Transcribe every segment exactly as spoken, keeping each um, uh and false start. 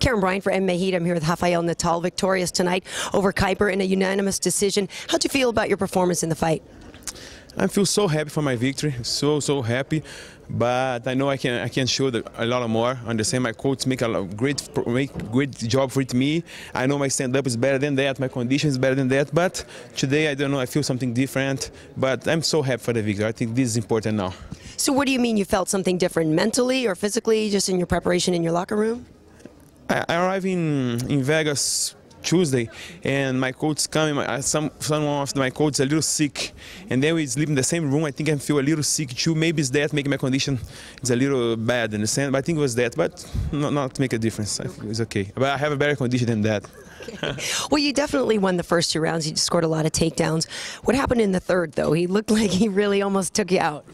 Karyn Bryant for M M A HEAT. I'm here with Rafael Natal, victorious tonight over Kuiper in a unanimous decision. How'd you feel about your performance in the fight? I feel so happy for my victory, so, so happy, but I know I can I can show the, a lot more. Understand my coach make a lot of great, make great job with me. I know my stand-up is better than that, my condition is better than that, but today, I don't know, I feel something different, but I'm so happy for the victory. I think this is important now. So what do you mean you felt something different, mentally or physically, just in your preparation in your locker room? I, I arrived in, in Vegas Tuesday, and my coach coming, my, some someone of my coach a little sick, and then we sleep in the same room. I think I feel a little sick too. Maybe it's that making my condition is a little bad, understand? But I think it was that, but not, not make a difference. I think it's okay. But I have a better condition than that. Okay. Well, you definitely won the first two rounds. You scored a lot of takedowns. What happened in the third, though? He looked like he really almost took you out.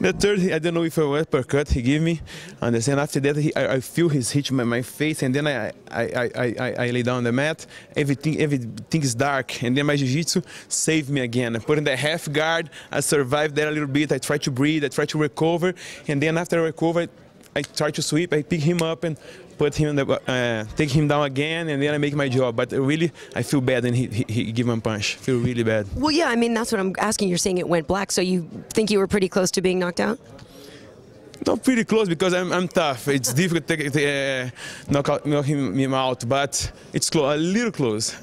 The third, I don't know if it was uppercut he gave me. Understand? After that, he, I, I feel his hit my, my face, and then I I, I, I I lay down on the mat. Everything everything is dark, and then my jiu-jitsu saved me again. I put in the half guard. I survived there a little bit. I tried to breathe. I tried to recover, and then after I recovered, I try to sweep, I pick him up and put him in the, uh, take him down again, and then I make my job. But really, I feel bad, and he, he, he gave him a punch. I feel really bad. Well, yeah, I mean, that's what I'm asking. You're saying it went black, so you think you were pretty close to being knocked out? Not pretty close, because I'm, I'm tough. It's difficult to uh, knock, out, knock him, him out, but it's close, a little close.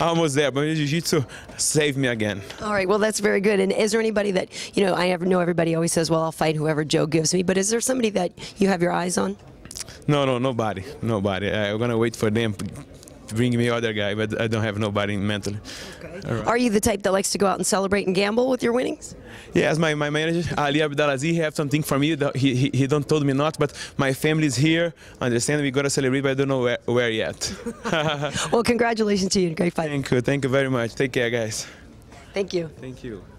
Almost there, but jiu-jitsu saved me again. All right, well, that's very good. And is there anybody that, you know, I know everybody always says, well, I'll fight whoever Joe gives me, but is there somebody that you have your eyes on? No, no, nobody, nobody. I'm going to wait for them to bring me other guy, but I don't have nobody mentally. Okay. Right. Are you the type that likes to go out and celebrate and gamble with your winnings? Yes, my, my manager, Ali Abdelaziz, he have something for me. He, he, he don't told me not, but my family is here. Understand, we got to celebrate, but I don't know where, where yet. Well, congratulations to you. Great fight. Thank you. Thank you very much. Take care, guys. Thank you. Thank you.